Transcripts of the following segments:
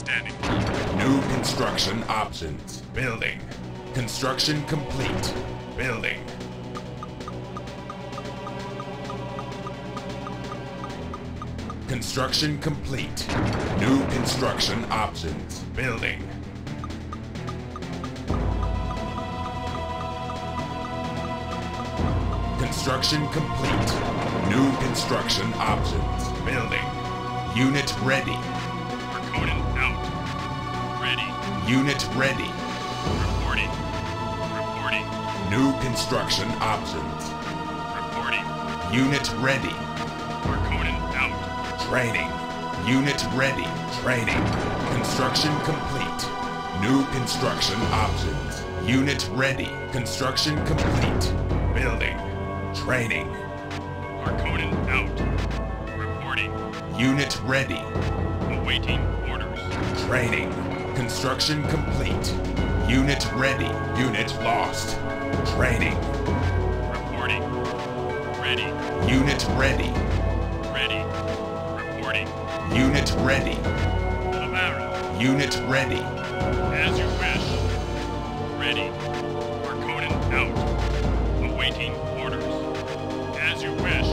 standing. New construction options. Building. Construction complete. Building. Construction complete. New construction options. Building. Construction complete. New construction options. Building. Unit ready. Harkonnen out. Ready. Unit ready. Reporting. Reporting. New construction options. Reporting. Unit ready. Harkonnen out. Training. Unit ready. Training. Construction complete. New construction options. Unit ready. Construction complete. Building. Training. Harkonnen out. Reporting. Unit ready. Awaiting orders. Training. Construction complete. Unit ready. Unit lost. Training. Reporting. Ready. Unit ready. Ready. Reporting. Unit ready. Amara. Unit ready. As you wish. Ready. Harkonnen out. Awaiting orders. As you wish.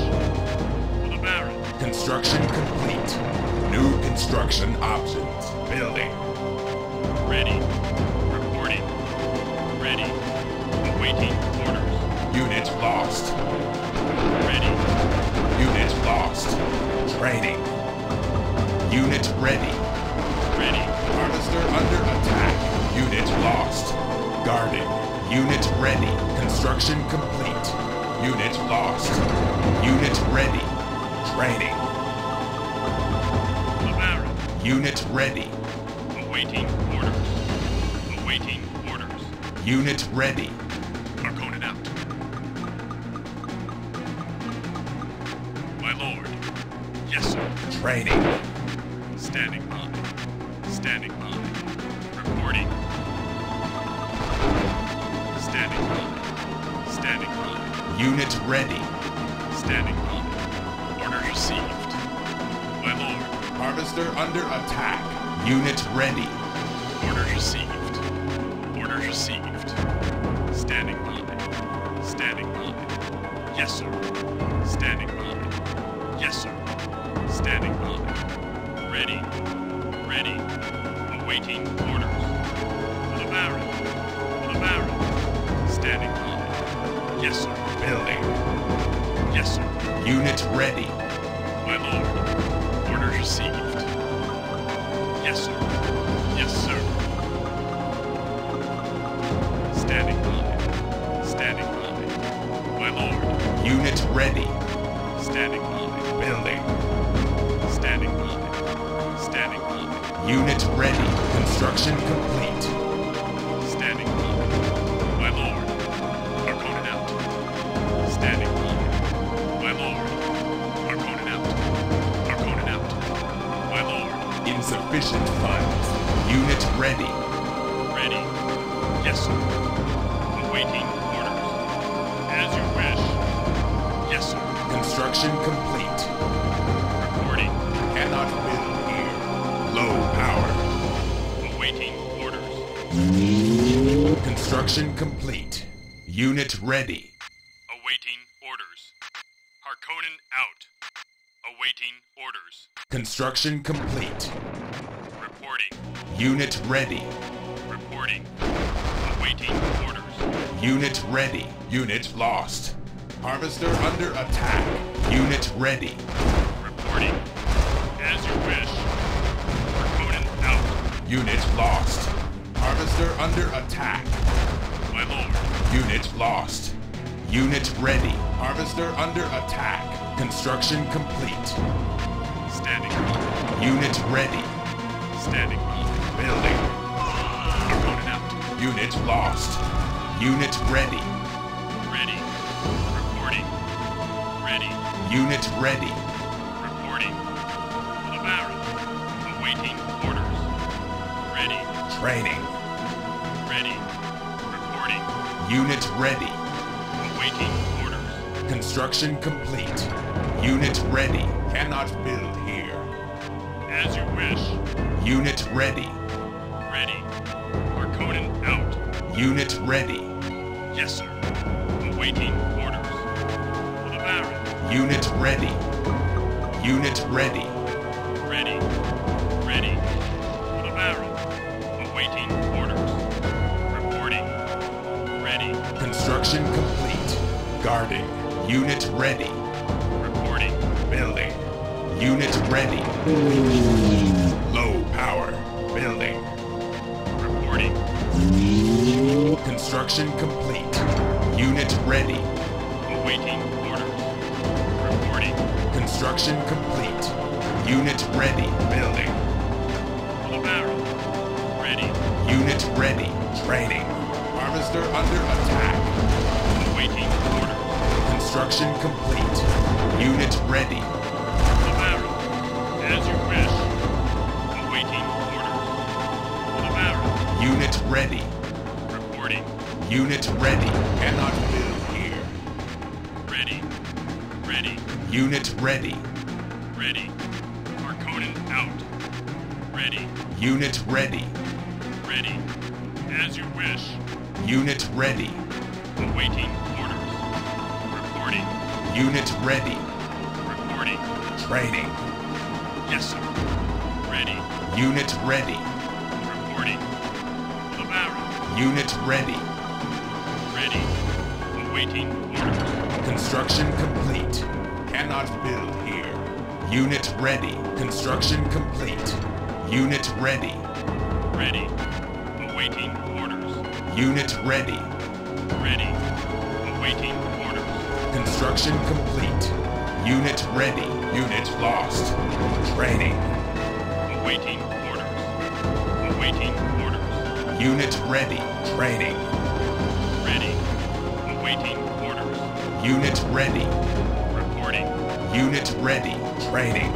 For the Baron. Construction complete. New construction options. Building. Ready. Reporting. Ready. Awaiting orders. Unit lost. Ready. Unit lost. Training. Unit ready. Ready. Harvester under attack. Unit lost. Guarded. Unit ready. Construction complete. Unit lost. Unit ready. Training. Amara. Unit ready. Awaiting orders. Awaiting orders. Unit ready. Harkonnen out. My lord. Yes, sir. Training. Standing by. Standing by. Reporting. Standing by. Standing by. Unit ready. Standing by. Order received. My lord. Harvester under attack. Unit ready. Order received. Order received. Standing by. Standing by. Yes, sir. Standing by. Yes, sir. Standing by. Ready. Ready. Awaiting orders. For the Baron. For the Baron. Standing by. Yes, sir. Building. Yes, sir. Unit ready. My lord. Order received. Yes, sir. Yes, sir. Standing by. Standing by. My lord. Unit ready. Standing by. Building. Standing by. Standing by. Unit ready. Construction complete. Sufficient funds. Unit ready. Ready. Yes, sir. Awaiting orders. As you wish. Yes, sir. Construction complete. Reporting. Cannot build here. Low power. Awaiting orders. Construction complete. Unit ready. Awaiting orders. Harkonnen out. Awaiting orders. Construction complete. Reporting. Unit ready. Reporting. Awaiting orders. Unit ready. Unit lost. Harvester under attack. Unit ready. Reporting. As you wish. Harkonnen out. Unit lost. Harvester under attack. My lord. Unit lost. Unit ready. Harvester under attack. Construction complete. Standing by. Unit ready. Standing by. Building. Harkonnen out. Unit lost. Unit ready. Ready. Reporting. Ready. Unit ready. Reporting. For the Baron. Awaiting orders. Ready. Training. Ready. Reporting. Unit ready. Awaiting orders. Construction complete. Unit ready. Cannot build here. As you wish. Unit ready. Ready. Harkonnen out. Unit ready. Yes, sir. Awaiting orders. For the Baron. Unit ready. Unit ready. Ready. Ready. For the Baron. Awaiting orders. Reporting. Ready. Construction complete. Guarding. Unit ready. Reporting. Building. Unit ready. Low power. Building. Reporting. Construction complete. Unit ready. Awaiting orders. Reporting. Construction complete. Unit ready. Building. Full barrel. Ready. Unit ready. Training. Harvester under attack. Awaiting orders. Construction complete. Unit ready. As you wish. Awaiting orders. For the Baron. Unit ready. Reporting. Unit ready. Cannot build here. Ready. Ready. Unit ready. Ready. Harkonnen out. Ready. Unit ready. Ready. As you wish. Unit ready. Awaiting orders. Reporting. Unit ready. Reporting. Training. Yes, sir. Ready. Unit ready. Reporting. The Baron. Unit ready. Ready. Awaiting orders. Construction complete. Cannot build here. Unit ready. Construction complete. Unit ready. Ready. Awaiting orders. Unit ready. Ready. Awaiting orders. Construction complete. Unit ready. Unit lost. Training. Awaiting orders. Awaiting orders. Unit ready. Training. Ready. Awaiting orders. Unit ready. Reporting. Unit ready. Training.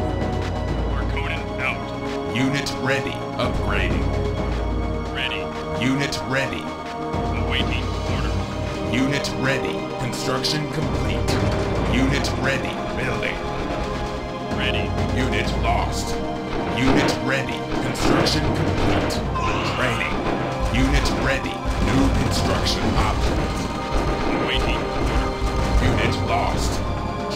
Harkonnen out. Unit ready. Upgrading. Ready. Unit ready. Awaiting orders. Unit ready. Construction complete. Unit ready. Building. Ready. Unit lost. Unit ready. Construction complete. Training. Unit ready. New construction options. Awaiting orders. Unit lost.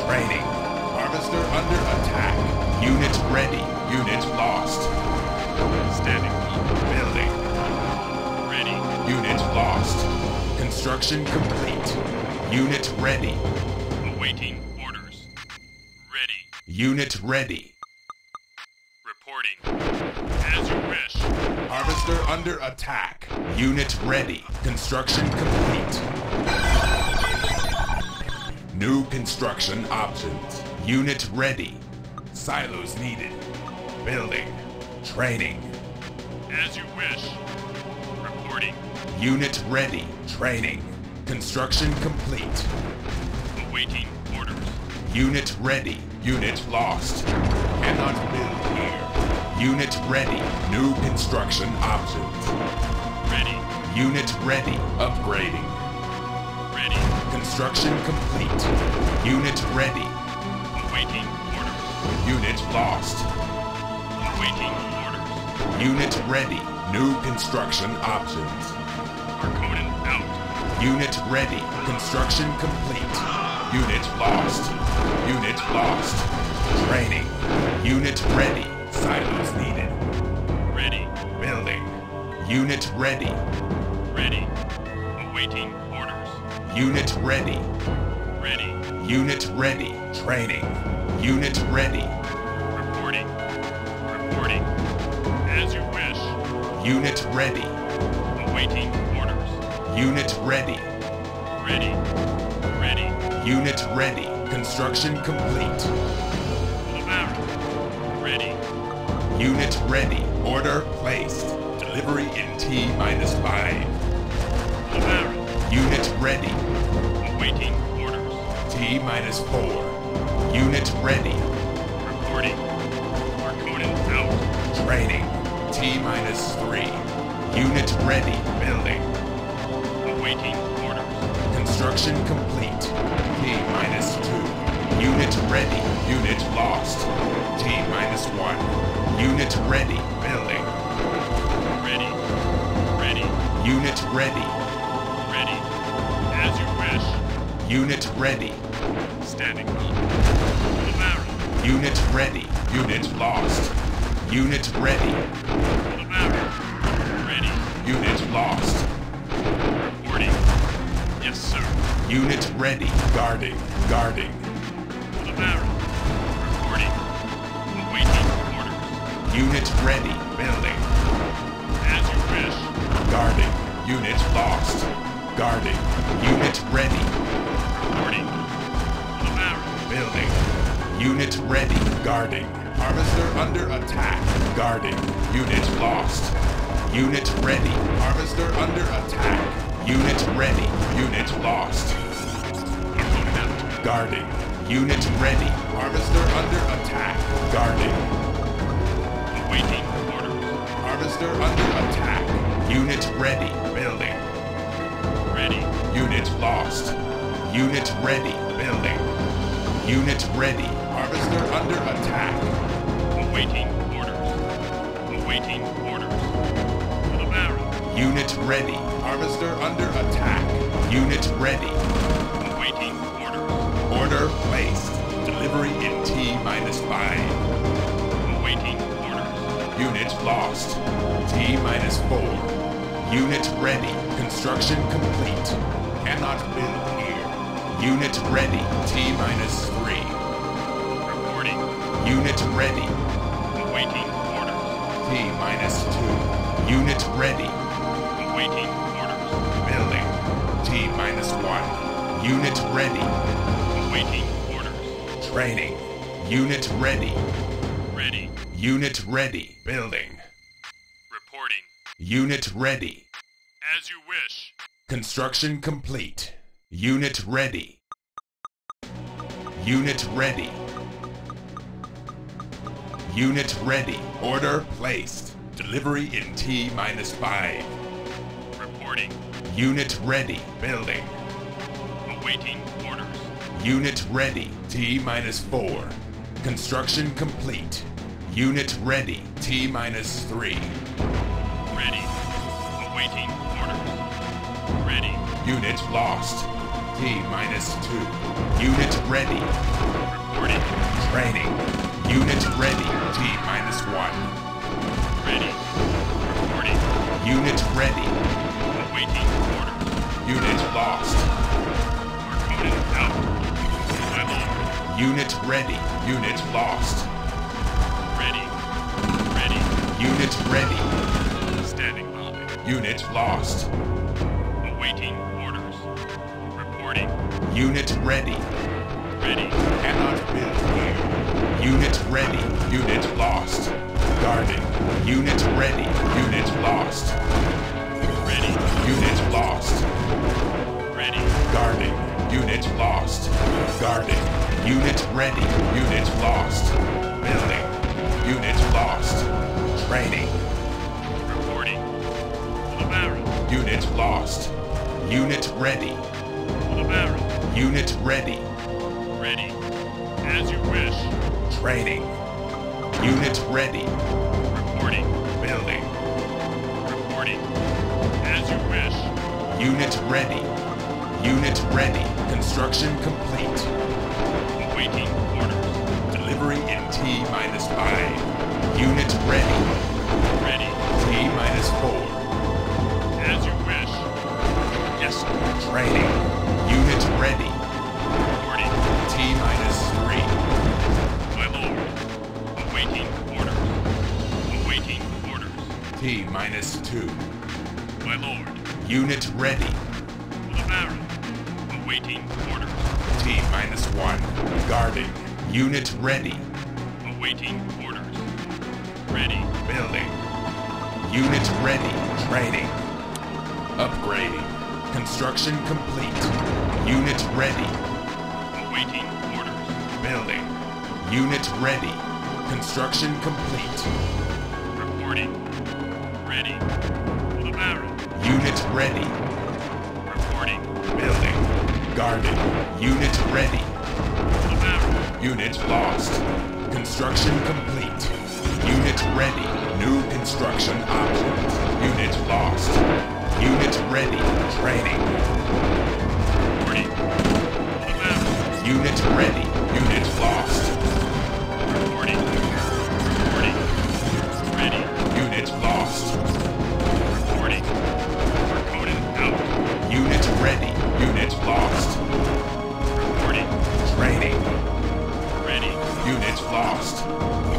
Training. Harvester under attack. Unit ready. Unit lost. Standing. Building. Ready. Unit lost. Construction complete. Unit ready. Awaiting orders. Ready. Unit ready. Reporting. As you wish. Harvester under attack. Unit ready. Construction complete. New construction options. Unit ready. Silos needed. Building. Training. As you wish. Reporting. Unit ready. Training. Construction complete. Awaiting orders. Unit ready. Unit lost. Cannot build here. Unit ready. New construction options. Ready. Unit ready. Upgrading. Ready. Construction complete. Unit ready. Awaiting orders. Unit lost. Awaiting orders. Unit ready. New construction options. Harkonnen out. Unit ready. Construction complete. Unit lost. Unit lost. Training. Unit ready. Silos needed. Ready. Building. Unit ready. Ready. Awaiting orders. Unit ready. Ready. Unit ready. Training. Unit ready. Reporting. Reporting. As you wish. Unit ready. Awaiting orders. Unit ready. Ready. Ready. Unit ready. Construction complete. Baron. Ready. Unit ready. Order placed. Delivery in T-5. Baron. Unit ready. Awaiting orders. T-4. Unit ready. Reporting. Harkonnen out. Training. T-3. Unit ready. Building. Awaiting orders. Construction complete. T-2. Unit ready. Unit lost. T-1. Unit ready. Building. Unit ready. Ready. As you wish. Unit ready. Standing by. Unit ready. Unit lost. Unit ready. Ready. Unit lost. Reporting. Yes, sir. Unit ready. Guarding. Guarding. For the barrel. Reporting. Awaiting orders. Unit ready. Building. As you wish. Guarding. Unit lost. Guarding. Unit ready. Reporting. For the barrel. Building. Unit ready. Guarding. Harvester under attack. Guarding. Unit lost. Unit ready. Harvester under attack. Unit ready. Unit lost. Guarding. Unit ready. Harvester under attack. Guarding. Awaiting orders. Harvester under attack. Unit ready. Building. Ready. Unit lost. Unit ready. Building. Unit ready. Harvester under attack. Awaiting orders. Awaiting orders. For the barrel. Unit ready. Harvester under attack. Unit ready. Order placed. Delivery in T-5. Awaiting orders. Unit lost. T-4. Unit ready. Construction complete. Cannot build here. Unit ready. T-3. Reporting. Unit ready. Awaiting orders. T-2. Unit ready. Awaiting orders. Building. T-1. Unit ready. Awaiting orders. Training. Unit ready. Ready. Unit ready. Building. Reporting. Unit ready. As you wish. Construction complete. Unit ready. Unit ready. Unit ready. Order placed. Delivery in T-5. Reporting. Unit ready. Building. Awaiting orders. Unit ready. T-4. Construction complete. Unit ready. T-3. Ready. Awaiting orders. Ready. Unit lost. T-2. Unit ready. Reporting. Training. Unit ready. T-1. Ready. Reporting. Unit ready. Awaiting orders. Unit lost. Harkonnen out. Unit ready. Unit lost. Ready. Ready. Unit ready. Standing by. Unit lost. Awaiting orders. Reporting. Unit ready. Ready. Cannot build here. Unit ready. Unit lost. Guarding. Unit ready. Unit lost. Ready. Unit lost. Ready. Guarding. Unit lost. Guarding. Unit ready. Unit lost. Building. Unit lost. Training. Reporting. For the barrel. Unit lost. Unit ready. For the barrel. Unit ready. Ready. As you wish. Training. Unit ready. Reporting. Building. Reporting. As you wish. Unit ready. Unit ready. Construction complete. Awaiting orders. Delivery in T-5. Unit ready. Ready. T-4. As you wish. Yes, sir. Training. Unit ready. Reporting. T-3. My lord. Awaiting orders. Awaiting orders. T-2. My lord. Unit ready. The barrel. Awaiting orders. T-1. Guarding. Unit ready. Awaiting orders. Ready. Building. Unit ready. Training. Upgrading. Construction complete. Unit ready. Awaiting orders. Building. Unit ready. Construction complete. Reporting. Ready. For the barrel. Unit ready. Reporting. Building. Guarding. Unit ready. Unit lost. Construction complete. Unit ready. New construction options. Unit lost. Units ready for training. Units ready. Units lost. Reporting. Reporting. Ready. Units lost. Reporting. Harkonnen out. Units ready. Units lost. Reporting. Training. Ready. Units lost.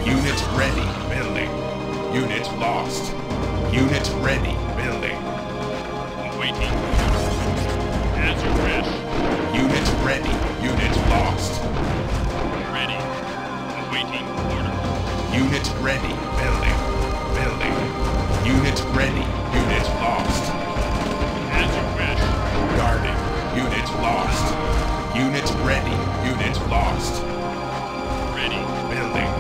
Units ready. Building. Units lost. Units ready. Building. Awaiting. As you wish. Units ready. Units lost. Ready. Awaiting order. Units ready. Building. Building. Units ready. Units lost. As you wish. Guarding. Units lost. Units ready. Units lost. Ready. Building.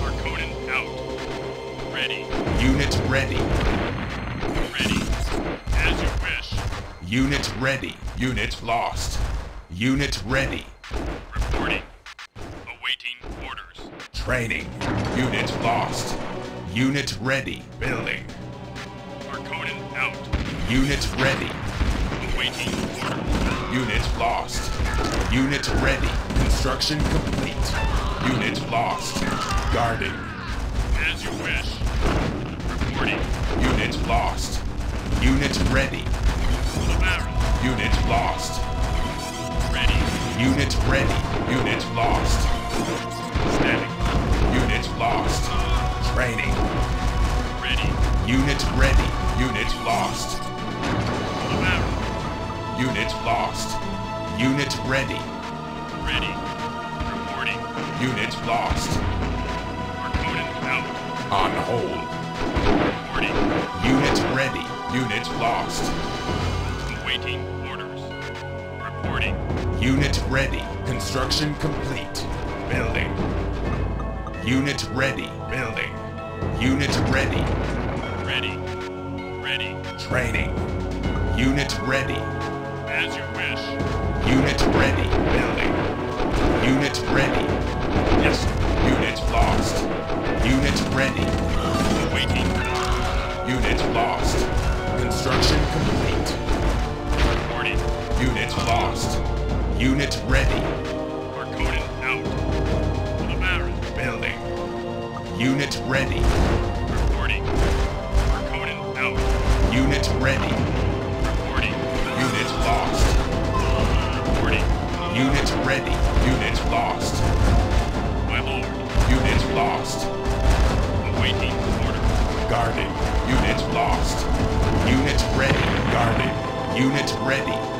Harkonnen out. Ready. Units ready. Ready. As you wish. Units ready. Units lost. Units ready. Reporting. Awaiting orders. Training. Units lost. Units ready. Building. Harkonnen out. Units ready. Awaiting orders. Units lost. Units ready. Construction complete. Units lost. Guarding. As you wish. Reporting. Units lost. Units ready. Units lost. Ready. Units ready. Units lost. Static. Units lost. Training. Ready. Units ready. Units lost. Units lost. Units ready. Ready. Reporting. Units lost. Harkonnen out. On hold. Reporting. Units ready. Units lost. Awaiting orders. Reporting. Units ready. Construction complete. Building. Units ready. Building. Units ready. Ready. Ready. Training. Units ready. As you wish. Units ready. Building. Units ready. Yes. Units lost. Units ready. Awaiting. Units lost. Construction complete. Units lost. Units ready. Harkonnen out. Building. Units ready. Reporting. Harkonnen out. Units ready. Reporting. Units lost. Reporting. Units ready. Units lost. My lord. Units lost. Awaiting order. Guarded. Units lost. Units ready. Guarded. Units ready.